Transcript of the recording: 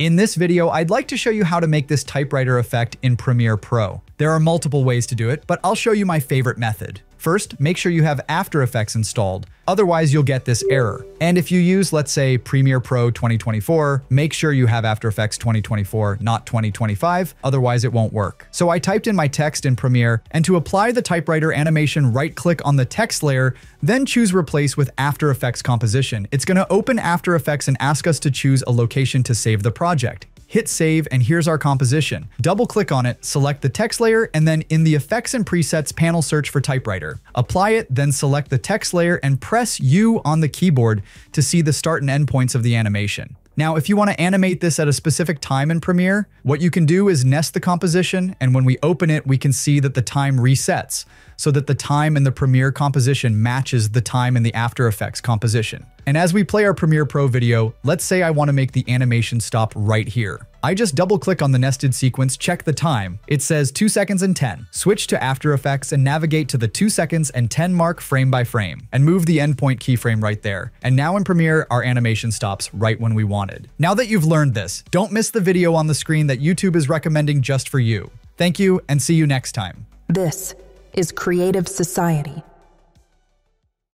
In this video, I'd like to show you how to make this typewriter effect in Premiere Pro. There are multiple ways to do it, but I'll show you my favorite method. First, make sure you have After Effects installed, otherwise you'll get this error. And if you use, let's say, Premiere Pro 2024, make sure you have After Effects 2024, not 2025, otherwise it won't work. So I typed in my text in Premiere, and to apply the typewriter animation, right-click on the text layer, then choose Replace with After Effects Composition. It's gonna open After Effects and ask us to choose a location to save the project. Hit save, and here's our composition. Double-click on it, select the text layer, and then in the Effects and Presets panel, search for typewriter. Apply it, then select the text layer, and press U on the keyboard to see the start and end points of the animation. Now, if you want to animate this at a specific time in Premiere, what you can do is nest the composition, and when we open it, we can see that the time resets, so that the time in the Premiere composition matches the time in the After Effects composition. And as we play our Premiere Pro video, let's say I want to make the animation stop right here. I just double-click on the nested sequence, check the time. It says 2 seconds and 10. Switch to After Effects and navigate to the 2 seconds and 10 mark frame by frame, and move the endpoint keyframe right there. And now in Premiere, our animation stops right when we wanted. Now that you've learned this, don't miss the video on the screen that YouTube is recommending just for you. Thank you, and see you next time. This is Creative Society.